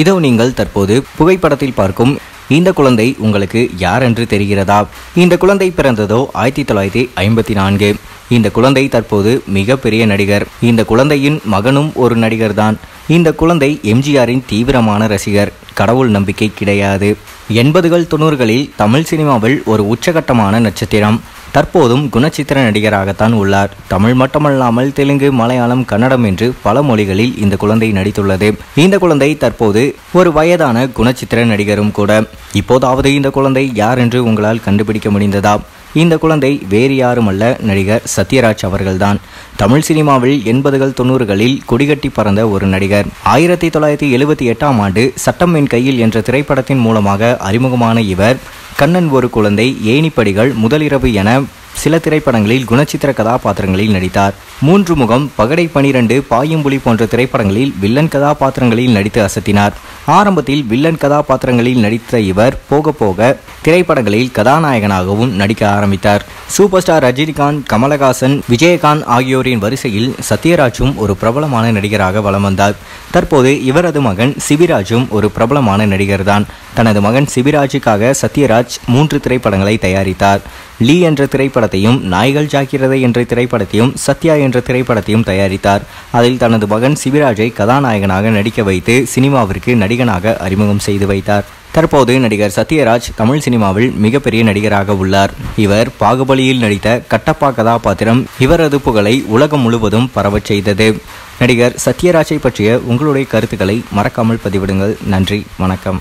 இதோ நீங்கள் தற்போது புகைப்படத்தில் பார்க்கும் இந்த குழந்தை உங்களுக்கு யார் என்று தெரிகிறதா? இந்த குழந்தை பிறந்ததோ 1954. இந்த குழந்தை தற்போது மிகப்பெரிய நடிகர். இந்த குழந்தையின் மகனும் ஒரு நடிகர்தான். இந்த குழந்தை எம்ஜிஆரின் தீவிரமான ரசிகர். கடவுள் நம்பிக்கை கிடையாது. 80கள் 90களில் தமிழ் சினிமாவில் ஒரு உச்சகட்டமான நட்சத்திரம். தற்போதும் குணச்சித்திர நடிகராகத்தான் உள்ளார். தமிழ் மட்டுமல்லாமல் தெலுங்கு, மலையாளம், கன்னடம் என்று பல மொழிகளில் இந்த குழந்தை நடித்துள்ளது. இந்த குழந்தை தற்போது ஒரு வயதான குணச்சித்திர நடிகரும் கூட. இப்போதாவது இந்த குழந்தை யார் என்று உங்களால் கண்டுபிடிக்க முடிந்ததா? இந்த குழந்தை வேறு யாருமல்ல, நடிகர் சத்யராஜ் அவர்கள்தான். தமிழ் சினிமாவில் 80கள் 90களில் கொடிகட்டி பறந்த ஒரு நடிகர். 1978ஆம் ஆண்டு சட்டம் என் கையில் என்ற திரைப்படத்தின் மூலமாக அறிமுகமான இவர் கண்ணன் ஒரு குழந்தை, ஏணிப்படிகள், முதலிரவு என சில திரைப்படங்களில் குணச்சித்திர கதாபாத்திரங்களில் நடித்தார். மூன்று முகம், பகடை 12, பாயும்புலி போன்ற திரைப்படங்களில் வில்லன் கதாபாத்திரங்களில் நடித்து அசத்தினார். ஆரம்பத்தில் வில்லன் கதாபாத்திரங்களில் நடித்த இவர் போக போக திரைப்படங்களில் கதாநாயகனாகவும் நடிக்க ஆரம்பித்தார். சூப்பர் ஸ்டார் ரஜினிகாந்த், கமலஹாசன், விஜயகாந்த் ஆகியோரின் வரிசையில் சத்யராஜும் ஒரு பிரபலமான நடிகராக வலம் வந்தார். தற்போது இவரது மகன் சிபிராஜும் ஒரு பிரபலமான நடிகர் தான். தனது மகன் சிபிராஜுக்காக சத்யராஜ் 3 திரைப்படங்களை தயாரித்தார். லீ என்ற திரைப்படத்தையும், நாய்கள் ஜாக்கிரதை என்ற திரைப்படத்தையும், சத்யா என்ற திரைப்படத்தையும் தயாரித்தார். அதில் தனது மகன் சிபிராஜை கதாநாயகனாக நடிக்க வைத்து சினிமாவிற்கு நடிகனாக அறிமுகம் செய்து வைத்தார். தற்போது நடிகர் சத்யராஜ் தமிழ் சினிமாவில் மிகப்பெரிய நடிகராக உள்ளார். இவர் பாகுபலியில் நடித்த கட்டப்பா கதாபாத்திரம் இவரது புகழை உலகம் முழுவதும் பரவச் செய்தது. நடிகர் சத்யராஜை பற்றிய உங்களுடைய கருத்துக்களை மறக்காமல் பதிவிடுங்கள். நன்றி, வணக்கம்.